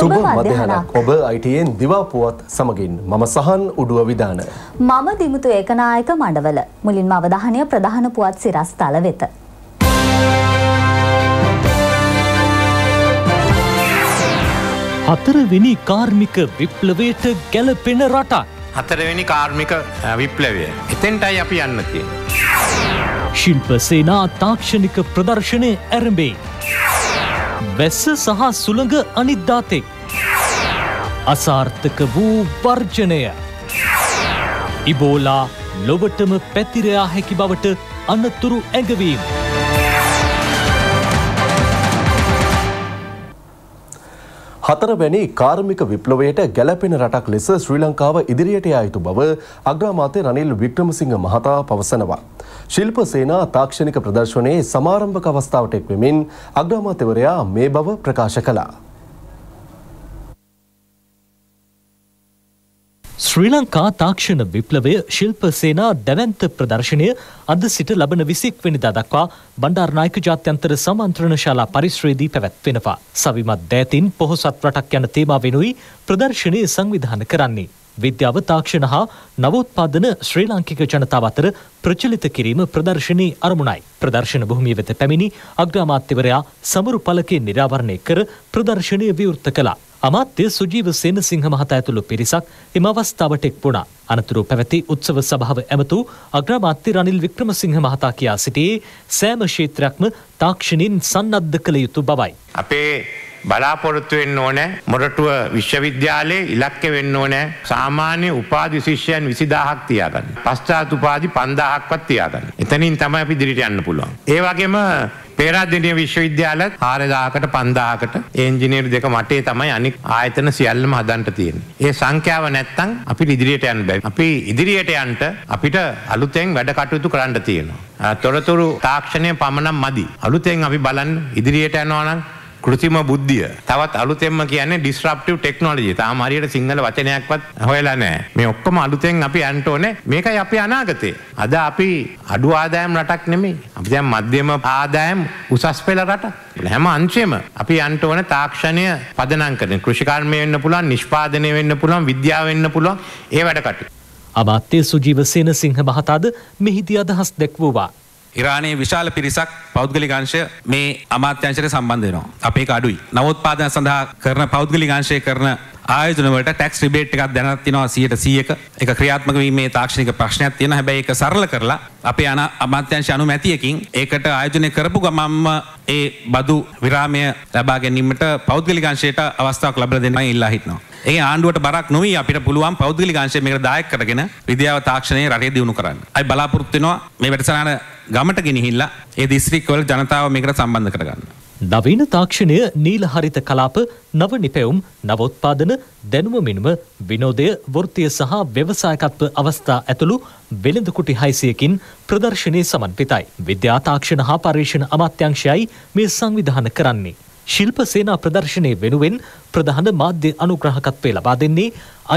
සුබ මධ්‍යහනක් ඔබ ITN දිවා පුවත් සමගින් මම සහන් උඩුව විදාන මම දිමුතු ඒකනායක මඩවල මුලින්ම අවධානය ප්‍රධාන පුවත් සිරස්තල වෙත හතරවෙනි කාර්මික විප්ලවයට ගැලපෙන රටක් හතරවෙනි කාර්මික විප්ලවය එතෙන්ටයි අපි යන්න තියෙන්නේ ශිල්ප සේනා තාක්ෂණික ප්‍රදර්ශනයේ ආරම්භය වැස්ස සහ සුළඟ අනිද්දාතෙක් අසාර්ථක වූ වර්ජණය ඉබෝලා ලොවටම පැතිර යා හැකි බවට අනතුරු ඇඟවීම හතරවැනි කාර්මික විප්ලවයට ගැලපෙන රටක් ලෙස ශ්‍රී ලංකාව ඉදිරියට යා යුතු බව අග්‍රාමාත්‍ය රනිල් වික්‍රමසිංහ මහතා පවසනවා शिल्प सेना ताक्षणिक प्रदर्शने समारंभक अवस्थावट एक्वेमिन अग्रमातेवरया मे बव प्रकाश कला श्रीलंका ताक्षण विप्लवय शिल्प सेना दवंत प्रदर्शने अद सिट लबन 21 වෙනිදා දක්වා බණ්ඩාරනායක ජාත්‍යන්තර සමන්ත්‍රණශාලා පරිශ්‍රයේදී පැවැත්වෙනවා සවිමත් දෑතින් පොහොසත් රටක් යන තේමාව වෙනුයි ප්‍රදර්ශනයේ සංවිධානය කරන්නේ විද්‍යාව තාක්ෂණ හා නවෝත්පාදන ශ්‍රී ලාංකික ජනතාව අතර ප්‍රචලිත කිරීම ප්‍රදර්ශනයේ අරමුණයි. ප්‍රදර්ශන භූමිය වෙත පැමිණි අග්‍රාමාත්‍යවරයා සමරු පළකේ නිරාවරණය කර ප්‍රදර්ශනය විවෘත කළා. අමාත්‍ය සුජීව සේනසිංහ මහතා ඇතුළු පිරිසක් එම අවස්ථාවට එක් වුණා. අනතුරුව පැවති උත්සව සභාව ඇමතු අග්‍රාමාත්‍ය රනිල් වික්‍රමසිංහ මහතා කියා සිටියේ සෑම ක්ෂේත්‍රයක්ම තාක්ෂණින් සන්නද්ධ කළ යුතු බවයි. අපේ බලාපොරොත්තු වෙන්න ඕනේ මොරටුව විශ්වවිද්‍යාලයේ ඉලක්ක වෙන්න ඕනේ සාමාන්‍ය උපාධි ශිෂ්‍යයන් 20000ක් තියාගන්න. පශ්චාත් උපාධි 5000ක්වත් තියාගන්න. එතනින් තමයි අපි ඉදිරියට යන්න පුළුවන්. ඒ වගේම පේරාදෙණිය විශ්වවිද්‍යාලයත් 4000කට 5000කට එන්ජිනීරු දෙක මටේ තමයි අනික් ආයතන සියල්ලම හදන්න තියෙන්නේ. ඒ සංඛ්‍යාව නැත්තම් අපිට ඉදිරියට යන්න බැහැ. අපි ඉදිරියට යන්න අපිට අලුතෙන් වැඩ කටයුතු කරන්න තියෙනවා. තොරතුරු තාක්ෂණය පමණක් මදි. අලුතෙන් අපි බලන්න ඉදිරියට යනවා නම් कृत्रिम बुद्धिय तवत् अलुतेम कियन्ने डिस्रप्टिव टेक्नोलॉजी ताम हरियट सिंगल वचनयක්වත් හොයලා නැහැ මේ ඔක්කොම අලුතෙන් අපි යන්න ඕනේ මේකයි අපේ අනාගතේ අද අපි අඩු ආදායම් රටක් නෙමෙයි අපි දැන් මධ්‍යම ආදායම් උසස් පෙළ රටක් හැම අංශෙම අපි යන්න ඕනේ තාක්ෂණය පදනම් කරගෙන කෘෂිකර්මය වෙන්න පුළුවන් නිෂ්පාදනය වෙන්න පුළුවන් විද්‍යාව වෙන්න පුළුවන් ඒ වැඩ කටයුතු අමාත්‍ය සුජීව සේනසිංහ මහතාද මෙහිදී අදහස් දැක්වුවා ඉරානයේ විශාල පිරිසක් පෞද්ගලික අංශය මේ අමාත්‍යාංශයට සම්බන්ධ වෙනවා. අපේ එක අඩුයි. නවෝත්පාදන සඳහා කරන පෞද්ගලික අංශයේ කරන ආයතන වලට ටැක්ස් රිබේට් එකක් දැනට තියෙනවා 100%ක. ඒක ක්‍රියාත්මක වීමේ තාක්ෂණික ප්‍රශ්නයක් තියෙනවා. හැබැයි ඒක සරල කරලා අපේ අමාත්‍යාංශ අනුමැතියකින් ඒකට ආයෝජනය කරපු ගමම්ම ඒ බදු විරාමය ලබා ගැනීමට පෞද්ගලික අංශයට අවස්ථාවක් ලැබලා දෙන්නයි ඉල්ලා හිටනවා. ඒ ආණ්ඩුවට බරක් නොවි අපිට පුළුවන් පෞද්ගලික අංශය මේකට දායක කරගෙන විද්‍යාව තාක්ෂණය රටේ දියුණු කරන්න. අපි බලාපොරොත්තු වෙනවා මේ වැඩසටහන ගමට ගෙනහිල්ලා ඒ දිස්ත්‍රික්ක වල ජනතාව මේකට සම්බන්ධ කරගන්න. නවීන තාක්ෂණය නීල හරිත කලාප නව නිපැයුම් නවෝත්පාදන දැනුම මිනුම විනෝදය වෘත්තීය සහ ව්‍යවසායකත්ව අවස්ථා ඇතුළු වෙළඳ කුටි 600කින් ප්‍රදර්ශනයේ සමන්විතයි. විද්‍යා තාක්ෂණ හා පරිශන අමාත්‍යාංශයයි මේ සංවිධානය කරන්නේ. शिल्प सेना प्रदर्शने वेनुवेन प्रधान माध्य अनुग्राहकत्वे लबा देन्ने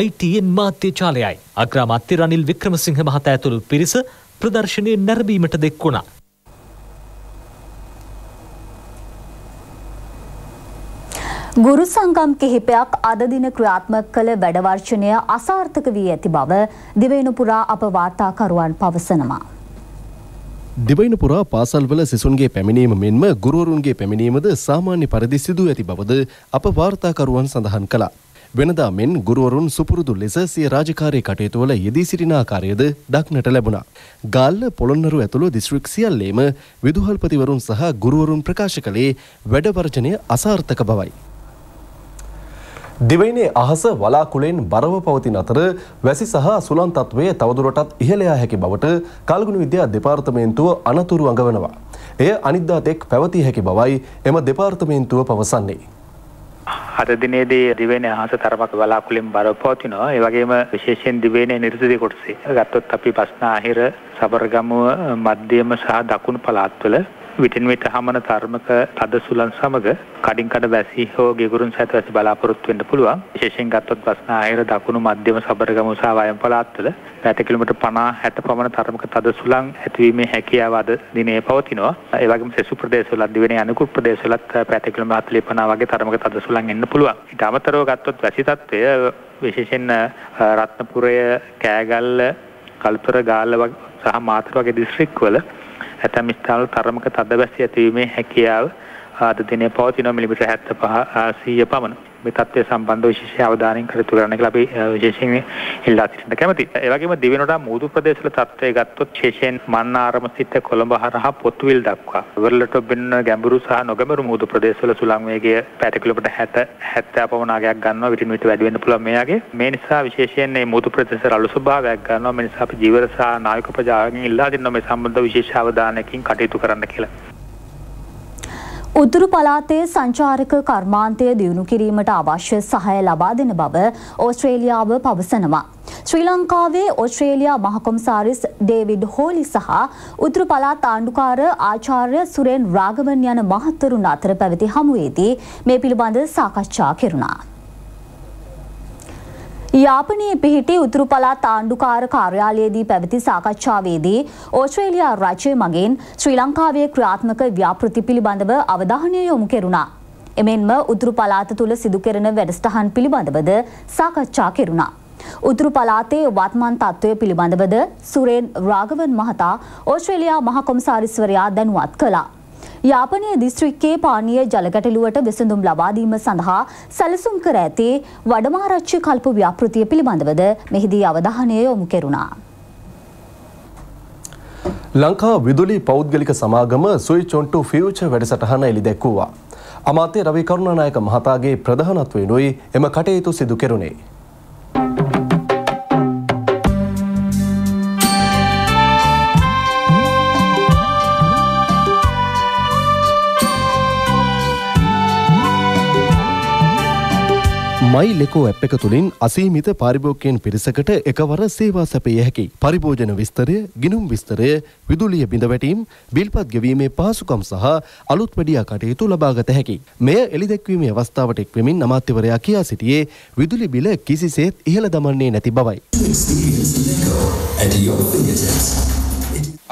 ITN माध्य चालयයි අග්‍රාමාත්‍ය රනිල් වික්‍රමසිංහ මහතා ඇතුළු පිරිස ප්‍රදර්ශනයේ නැරඹීමට දෙක් වුණා. ගුරු සංගම් කිහිපයක් අද දින ක්‍රියාත්මක කළ වැඩ වර්ෂණය අසාර්ථක වී ඇති බව දිවයිනපුරා අප වාර්තාකරුවන් පවසනවා. දිවයිනපුරා පාසල්වල සිසුන්ගේ පැමිණීම මෙන්ම ගුරුවරුන්ගේ පැමිණීමද සාමාන්‍ය පරිදි සිදු ඇති බවද අප වාර්තාකරුවන් සඳහන් කළා. වෙනදා මෙන් ගුරුවරුන් සුපුරුදු ලෙස සිය රාජකාරී කටයුතුවල යෙදී සිටින ආකාරයද දක්නට ලැබුණා. ගාල්ල පොළොන්නරුව ඇතුළු දිස්ත්‍රික් සියල්ලේම විදුහල්පතිවරුන් සහ ගුරුවරුන් ප්‍රකාශ කළේ වැඩ වර්ජනය අසාර්ථක බවයි. දිවයිනේ අහස වලාකුළෙන් බරව පවතින අතර වැසි සහ සුළං තත්වය තවදුරටත් ඉහළ යා හැකි බවට කල්ගුණ විද්‍යා දෙපාර්තමේන්තුව අනතුරු අඟවනවා. එය අනිද්දා තෙක් පැවතිය හැකි බවයි එම දෙපාර්තමේන්තුව පවසන්නේ. අද දිනේදී දිවයිනේ අහස තරමක වලාකුළෙන් බරව පවතිනවා. ඒ වගේම විශේෂයෙන් දිවයිනේ නිර්දේශ කොටසේ ගත්තොත් අපි බස්නාහිර, සබරගමුව, මධ්‍යම සහ දකුණු පළාත්වල විටින් විට හමන තර්මක තද සුළං සමග කඩින් කඩ වැසි හෝ ගිගුරුන් සහිත වැසි බලාපොරොත්තු වෙන්න පුළුවන්. විශේෂයෙන් ගත්තොත් බස්නාහිර දකුණු මධ්‍යම සබරගම උසා වයම් පළාත්වල පැය කිලෝමීටර් 50 60 පමණ තර්මක තද සුළං ඇතිවීමේ හැකියාව අද දිනේ පවතිනවා. ඒ වගේම සෙසු ප්‍රදේශවල දිවෙන අනුකුත් ප්‍රදේශවලත් පැය කිලෝමීටර් 40 වගේ තර්මක තද සුළං එන්න පුළුවන්. ඊට අමතරව ගත්තොත් වැසි තත්ත්වය විශේෂයෙන් රත්නපුරය, කෑගල්ල, කල්තර ගාල්ල සහ මාතර වගේ දිස්ත්‍රික්කවල ඇතැම් ස්ථානවල තරමක තද වැසි ඇතිවීමේ හැකියාව අද දිනේ පවතිනවා මිලිමීටර් 75 100 පමණ. මේ තත්ත්වය සම්බන්ධව විශේෂ අවධානයෙන් කටයුතු කරන්න කියලා අපි විශේෂයෙන් ඉල්ලා සිටින්න කැමතියි. ඒ වගේම දිවෙනට මූදු ප්‍රදේශවල තත්ත්වය ගත්තොත් විශේෂයෙන් මන්නාරම සිට කොළඹ හරහා පොතුවිල් දක්වා වරලට බින්න ගැඹුරු සහ නොගැඹුරු මූදු ප්‍රදේශවල සුළං වේගය පැය කිලෝමීටර් 60 70 පමණ ආගයක් ගන්නවා. විටින් විට වැඩි වෙන්න පුළුවන් මේ ආගේ. මේ නිසා විශේෂයෙන් මේ මූදු ප්‍රදේශවල අලු ස්වභාවයක් ගන්නවා. මේ නිසා අපි ජීවර සහ නායක ප්‍රජාගෙන් ඉල්ලා සිටිනවා මේ සම්බන්ධව විශේෂ අවධානයකින් කටයුතු කරන්න කියලා. උතුරු පළාතේ සංචාරක කර්මාන්තය දියුණු කිරීමට අවශ්‍ය සහාය ලබා දෙන බව ඕස්ට්‍රේලියාව පවසනවා. ශ්‍රී ලංකාවේ ඕස්ට්‍රේලියා මහකොමසාරිස් ඩේවිඩ් හෝලි සහ උතුරු පළාත් ආණ්ඩුකාර ආචාර්ය සුරේන් රාගවන් යන මහත්වරුන් අතර පැවති හමුවේදී මේ පිළිබඳ සාකච්ඡා කෙරුණා. යාපනයේ පිහිටි උතුරු පළාත් ආණ්ඩුකාර කාර්යාලයේදී පැවති සාකච්ඡාවේදී ඕස්ට්‍රේලියා රජය මගින් ශ්‍රී ලංකාවේ ක්‍රියාත්මක ව්‍යාපෘති පිළිබඳව අවධානය යොමු කෙරුණා. එමෙන්ම උතුරු පළාත තුල සිදු කෙරෙන වැඩසටහන් පිළිබඳවද සාකච්ඡා කෙරුණා. උතුරු පළාතේ වර්තමාන තත්ත්වය පිළිබඳවද සුරේන් රාගවන් මහතා ඕස්ට්‍රේලියා මහ කොමසාරිස්වරයා දැනුවත් කළා. යාපනයේ දිස්ත්‍රික්කයේ පානීය ජල ගැටලුවට විසඳුම් ලබා දීම සඳහා සැලසුම් කර ඇති වඩමාරච්චි කල්ප ව්‍යාපෘතිය පිළිබඳවද මෙහිදී අවධානය යොමු කෙරුණා. ලංකා විදුලි පෞද්ගලික සමාගම ස්විච් ඔන් ටු ෆියුචර් වැඩසටහන එළිදැක්වුවා. අමාත්‍ය රවි කරුණානායක මහතාගේ ප්‍රධානත්වයෙන්ුයි එම කටයුතු සිදු කෙරුණේ. මයි ලෙකෝ ඇප් එක තුළින් අසීමිත පාරිභෝගිකයන් පිරිසකට එකවර සේවා සැපිය හැකි. පරිභෝජන විස්තරය, ගිණුම් විස්තරය, විදුලිය බිඳවැටීම්, බිල්පත් ගෙවීමේ පහසුකම් සහ අලුත් වැඩියා කටයුතු ලබාගත හැකි. මෙය එළිදැක්වීමේ අවස්ථාවට එක් වෙමින් අමාත්‍යවරයා කියා සිටියේ විදුලි බිල කිසිසේත් ඉහළ දමන්නේ නැති බවයි.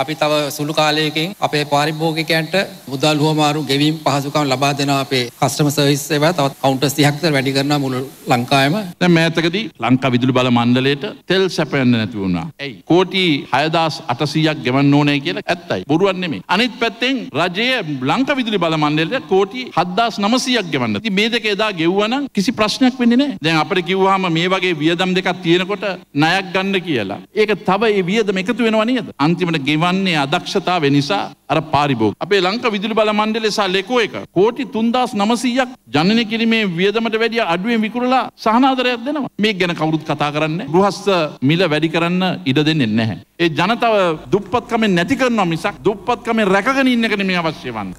අපි තව සුළු කාලයකින් අපේ පාරිභෝගිකයන්ට මුදල් හුවමාරු ගෙවීම් පහසුකම් ලබා දෙනවා. අපේ කස්ටමර් සර්විස් සේවා තවත් කවුන්ටර් 30ක් විතර වැඩි කරනවා මුළු ලංකාවෙම. දැන් මෑතකදී ලංකා විදුලි බල මණ්ඩලයට තෙල් සැපයන්න නැති වුණා. ඇයි? කෝටි 6800ක් ගෙවන්න ඕනේ කියලා ඇත්තයි. බොරුවක් නෙමෙයි. අනිත් පැත්තෙන් රජය ලංකා විදුලි බල මණ්ඩලයට කෝටි 7900ක් ගෙවන්න. ඉතින් මේ දෙක එදා ගෙවුවා නම් කිසි ප්‍රශ්නයක් වෙන්නේ නැහැ. දැන් අපිට කිව්වහම මේ වගේ වියදම් දෙකක් තියෙනකොට ණයක් ගන්න කියලා. ඒක තව ඒ වියදම එකතු වෙනවා නේද? අන්තිමට ගෙවන්න අදක්ෂතාව නිසා අර පාරිභෝග අපේ ලංකා විදුලි බල මණ්ඩලය සහ ලෙකෝ එක කෝටි 3900ක් ජනනය කිරීමේ වියදමට වැඩිය අඩුවෙන් විකුණලා සහනාධාරයක් දෙනවා. මේක ගැන කවුරුත් කතා කරන්නේ නැහැ. ගෘහස්ත මිල වැඩි කරන්න ඉඩ දෙන්නේ නැහැ. ඒ ජනතාව දුප්පත්කමෙන් නැති කරනවා මිසක් දුප්පත්කමෙන් රැකගෙන ඉන්න එක නෙමෙයි අවශ්‍ය වන්නේ.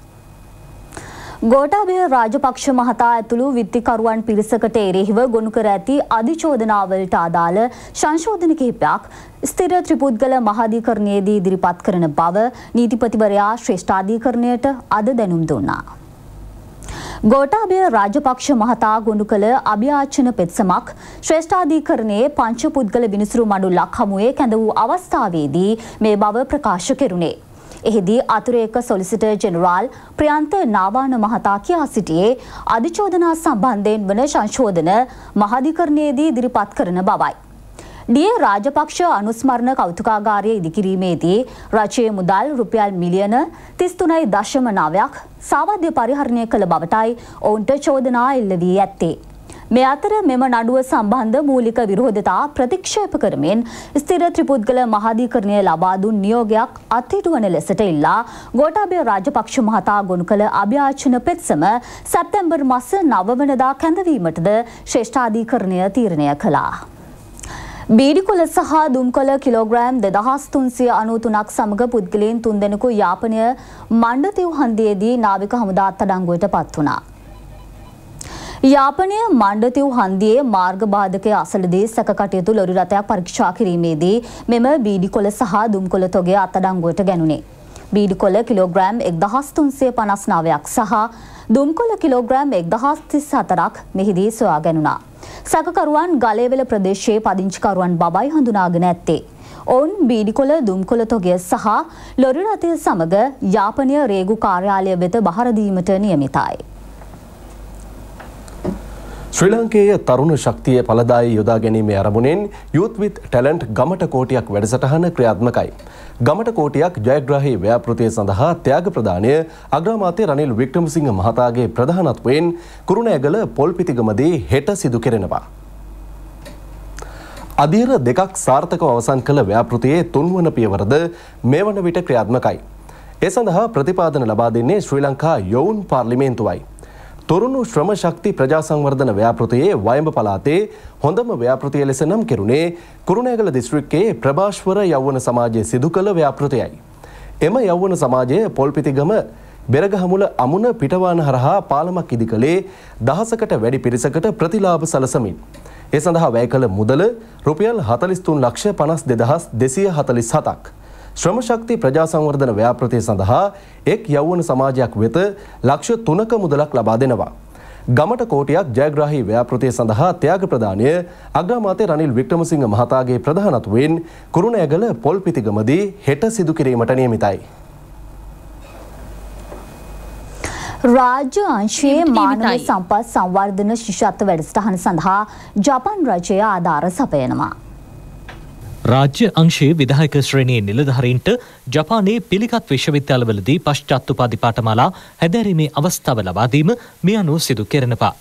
ගෝඨාභය රාජපක්ෂ මහතා ඇතුළු විත්තිකරුවන් පිරිසකට එරෙහිව ගොනු කර ඇති අධිචෝදනාවලට අදාළ සංශෝධන කිහිපයක් ස්ථිර ත්‍රිපුද්ගල මහාධිකරණයේදී ඉදිරිපත් කරන බව නීතිපතිවරයා ශ්‍රේෂ්ඨාධිකරණයට අද දැනුම් දුන්නා. ගෝඨාභය රාජපක්ෂ මහතා ගොනු කළ අභියාචන පෙත්සමක් ශ්‍රේෂ්ඨාධිකරණයේ පංච පුද්ගල විනිසුරු මඩුල්ලක් හමුවේ කැඳ වූ අවස්ථාවේදී මේ බව ප්‍රකාශ කෙරුණේ. එහිදී අතුරේක සොලිසිටර් ජෙනරාල් ප්‍රියන්ත නාවාන මහතා කියා සිටියේ අධිචෝදනා සම්බන්ධයෙන් වන සංශෝධන මහාධිකරණයේදී ඉදිරිපත් කරන බවයි. ඩී.ඒ. රාජපක්ෂ අනුස්මරණ කෞතුකාගාරය ඉදිකිරීමේදී රජයේ මුදල් රුපියල් මිලියන 33.9ක් සාවද්‍ය පරිහරණය කළ බවටයි ඔවුන්ට චෝදනා එල්ල වී ඇත්තේ. මේ අතර මෙම නඩුව සම්බන්ධ මූලික විරෝධතා ප්‍රතික්ෂේප කරමින් ස්ථිර ත්‍රිපුද්ගල මහාධිකරණය ලබා දුන් නියෝගයක් අත්හිටුවන ලෙසට ඉල්ලා ගෝඨාභය රාජපක්ෂ මහතා ගොනු කළ අභියාචන පෙත්සම සැප්තැම්බර් මාස 9 වනදා කැඳවීමටද ශ්‍රේෂ්ඨාධිකරණය තීරණය කළා. බීඩිකොළ සහ දුම්කොළ කිලෝග්‍රෑම් 2393ක් සමග පුද්ගලයන් 3 දෙනෙකු යාපනය මණ්ඩතිව් හන්දියේදී නාවික හමුදාත් අඩංගුවට පත් වුණා. යාපනය මණ්ඩතිව් හන්දියේ මාර්ග බාධකයේ අසලදී සැකකටයුතු ලොරි රථයක් පරීක්ෂා කිරීමේදී මෙම බීඩිකොළ සහ දුම්කොළ තොගය අත්අඩංගුවට ගැනුණේ. බීඩිකොල කිලෝග්‍රෑම් 1359ක් සහ දුම්කොල කිලෝග්‍රෑම් 1034ක් මෙහිදී සොයා ගැනුණා. සැකකරුවන් ගලේවල ප්‍රදේශයේ පදිංචිකරුවන් බවයි හඳුනාගෙන ඇත්තේ. ඔවුන් බීඩිකොල දුම්කොල තොගය සහ ලොරි රථය සමග යාපනීය රේගු කාර්යාලය වෙත බහර දීමට නියමිතයි. ශ්‍රී ලංකේය තරුණ ශක්තිය පළදායි යොදා ගැනීමේ අරමුණෙන් Youth with Talent ගමට කෝටියක් වැඩසටහන ක්‍රියාත්මකයි. ගමට කෝටියක් ජයග්‍රාහී ව්‍යාපෘතිය සඳහා ත්‍යාග ප්‍රදානය අග්‍රාමාත්‍ය රනිල් වික්‍රමසිංහ මහතාගේ ප්‍රධානත්වයෙන් කුරුණෑගල පොල්පිටිගමදී හෙට සිදු කෙරෙනවා. අධීර දෙකක් සාර්ථකව අවසන් කළ ව්‍යාපෘතියේ තුන්වන පියවරද මේ වන විට ක්‍රියාත්මකයි. ඒ සඳහා ප්‍රතිපාදන ලබා දෙන්නේ ශ්‍රී ලංකා යොවුන් පාර්ලිමේන්තුවයි. තොරුණු ශ්‍රම ශක්ති ප්‍රජා සංවර්ධන ව්‍යාපෘතියේ වයඹ පළාතේ හොඳම ව්‍යාපෘතිය ලෙස නම් කෙරුණේ කුරුණෑගල දිස්ත්‍රික්කයේ ප්‍රභාස්වර යෞවන සමාජයේ සිදු කළ ව්‍යාපෘතියයි. එම යෞවන සමාජය පොල්පිටිගම බෙරගහමුල අමුණ පිටවාන හරහා පාලමක් ඉදිකලේ දහසකට වැඩි පිරිසකට ප්‍රතිලාභ සැලසමින් ඒ සඳහා වැය කළ මුදල රුපියල් 43,52,247ක් ශ්‍රම ශක්ති ප්‍රජා සංවර්ධන ව්‍යාපෘතිය සඳහා එක් යෞවන සමාජයක් වෙත ලක්ෂ 3ක මුදලක් ලබා දෙනවා. ගමට කෝටියක් ජයග්‍රාහී ව්‍යාපෘතිය සඳහා ත්‍යාග ප්‍රදානය අග්‍රාමාත්‍ය රනිල් වික්‍රමසිංහ මහතාගේ ප්‍රධානත්වයෙන් කුරුණෑගල පොල්පිටිගමදී හෙට සිදු කිරීමට නියමිතයි. राज्य अंशे मानव संपत् संवर्धन शिष्यत्व වැඩසටහන සඳහා ජපාන් රජය ආධාර සපයනවා. राज्य अंशे विधायक श्रेणी निलधारींट जपाने पिलिकात विश्वविद्यालयवलदी पश्चात्तुपाधि पाठमाला हैदरीमे अवस्थाव लबादीम मियानो सिदु केरनवा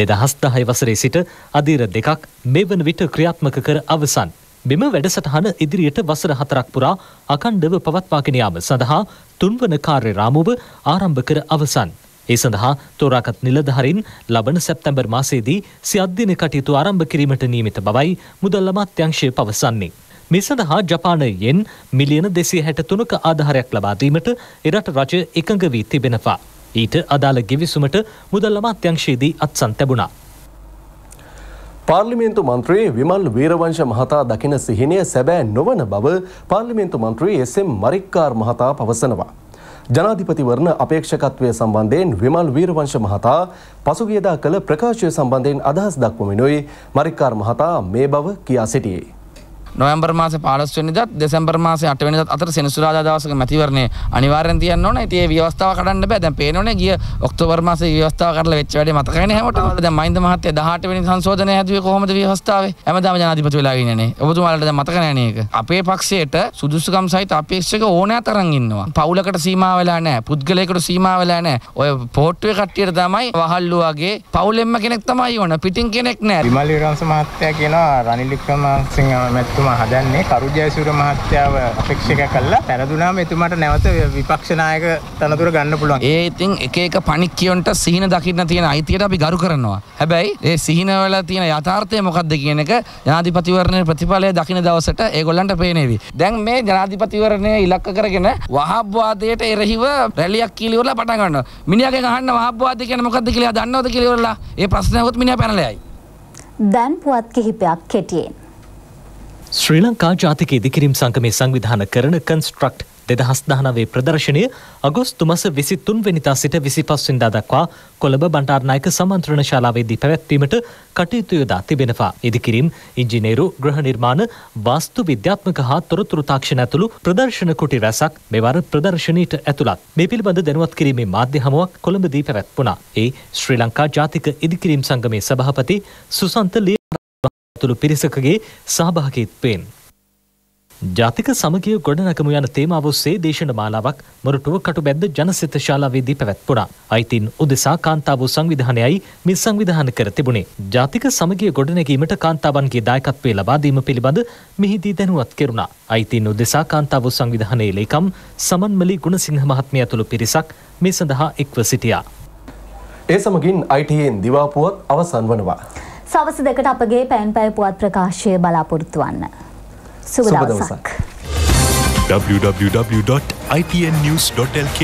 2010 වසරේ සිට අධීර දෙකක් මෙවන විට ක්‍රියාත්මක කර අවසන්. මෙම වැඩසටහන ඉදිරියට වසර 4ක් පුරා අකණ්ඩව පවත්වාගෙන යාම සඳහා තුන්වන කාර්ය රාමුව ආරම්භ කර අවසන්. ඒ සඳහා තෝරාගත් නිලධාරීන් ලබන සැප්තැම්බර් මාසයේදී සියත් දින කටයුතු ආරම්භ කිරීමට නියමිත බවයි මුදල් අමාත්‍යාංශය පවසන්නේ. මේ සඳහා ජපානයෙන් මිලියන 263ක ආධාරයක් ලබා දීමට එරට රජය එකඟ වී තිබෙනවා. ඊට අදාළ ගෙවිසුමට මුදල් අමාත්‍යාංශයේදී අත්සන් ලැබුණා. පාර්ලිමේන්තු මන්ත්‍රී විමල් වීරවංශ මහතා දකින සිහිනය සැබෑ නොවන බව පාර්ලිමේන්තු මන්ත්‍රී එස්.එම්. මරික්කාර් මහතා පවසනවා. ජනාධිපතිවරණ අපේක්ෂකත්වය සම්බන්ධයෙන් විමල් වීරවංශ මහතා පසුගියදා කළ ප්‍රකාශය සම්බන්ධයෙන් අදහස් දක්වමිනුයි මරික්කාර් මහතා මේ බව කියා සිටියේ. नवंबर मासे 15 වෙනිදාත් දෙසැම්බර් මාසේ 8 වෙනිදාත් අතර සෙනසුරාදා දවසක මැතිවරණය අනිවාර්යෙන් තියන්න ඕනේ. ඉතින් මේ ව්‍යවස්ථාව කඩන්න බෑ. දැන් පේනෝනේ ගිය ඔක්තෝබර් මාසේ ව්‍යවස්ථාව කඩලා වෙච්ච වැඩේ මතකයිනේ හැමෝටම. දැන් මහින්ද මහත්තයා 18 වෙනි සංශෝධනය හැදුවේ කොහොමද ව්‍යවස්ථාවේ? හැමදාම ජනාධිපති වෙලා ඉන්නේ නේ. ඔබතුමාලට දැන් මතක නැහැ නේද? අපේ පක්ෂයට සුදුසුකම් සහිත අපේක්ෂක ඕනෑ තරම් ඉන්නවා. පවුලකට සීමා වෙලා නැහැ. පුද්ගලයෙකුට සීමා වෙලා නැහැ. ඔය පොට්ටුවේ කට්ටියට තමයි වහල්ලු වගේ පවුලෙන්ම කෙනෙක් තමයි ඕන. පිටින් කෙනෙක් නැහැ. විමල් විරංශ මහත්තයා කියනවා රනිල් වික්‍රමසිංහ මැතිතුමා හදන්නේ කරුජයසූර මහත්තයාව අපේක්ෂක කළා. පෙරදුනාම එතුමාට නැවත විපක්ෂ නායක තනතුර ගන්න පුළුවන්. ඒ ඉතින් එක එක පණික්කියොන්ට සිහින දකින්න තියෙන අයිතියට අපි ගරු කරනවා. හැබැයි ඒ සිහින වල තියෙන යථාර්ථය මොකක්ද කියන එක ජනාධිපතිවරණයේ ප්‍රතිඵලය දකින්න දවසට ඒගොල්ලන්ට පේනේවි. දැන් මේ ජනාධිපතිවරණය ඉලක්ක කරගෙන වහාබ්වාදයට එරෙහිව රැලියක් කීලිවලා පටන් ගන්නවා. මිනිහාගෙන් අහන්න වහාබ්වාදය කියන්නේ මොකක්ද කියලා දන්නවද කියලා ඉවරලා ඒ ප්‍රශ්නේ අහුවත් මිනිහා පැනලා යයි. දැන් පුවත් කිහිපයක් කෙටියෙන්. ශ්‍රී ලංකා ජාතික ඉදිකිරීම් සංගමේ සංවිධාන කරන කන්ස්ට්‍රක්ට් 2019 ප්‍රදර්ශනය අගෝස්තු මාස 23 වෙනිදා සිට 25 වෙනිදා දක්වා කොළඹ බණ්ඩාරනායක සමන්ත්‍රණ ශාලාවේදී පැවැත්වීමට කටයුතු යොදා තිබෙනවා. ඉදිකිරීම්, ඉංජිනේරු, ගෘහ නිර්මාණ, වාස්තු විද්‍යාත්මක හා තොරතුරු තාක්ෂණ ඇතුළු ප්‍රදර්ශන කුටි රැසක් මෙවර ප්‍රදර්ශනීයට ඇතුළත්. මේ පිළිබඳ දැනුවත් කිරීමේ මාධ්‍ය හමුවක් කොළඹදී පැවැත්වුණා. ඒ ශ්‍රී ලංකා ජාතික ඉදිකිරීම් සංගමේ සභාපති සුසන්ත තුළු පිරිසකගේ සහභාගීත්වයෙන් ජාතික සමගිය ගොඩනැගමු යන තේමාව ඔස්සේ දේශන මාලාවක් මොරටුව කටුබැද්ද ජනසිත ශාලාවේදී පැවැත්වුණා. අයිතින් උදෙසා කාන්තාවෝ සංවිධානයයි මේ සංවිධාන කර තිබුණේ. ජාතික සමගිය ගොඩනැගීමට කාන්තාවන්ගේ දායකත්වයේ ලබා දීම පිළිබඳ මෙහිදී දැනුවත් කෙරුණා. අයිතින් උදෙසා කාන්තාවෝ සංවිධානයේ ලේකම් සමන්මලි ගුණසිංහ මහත්මිය ඇතුළු පිරිසක් මේ සඳහා එක්ව සිටියා. ඒ සමගින් ITN දිවාපුවත් අවසන් වනවා. සවස් දෙකට අපගේ පෑන් පැය පුවත් ප්‍රකාශය බලාපොරොත්තු වන්න. සුබ දවසක්. www.itnnews.lk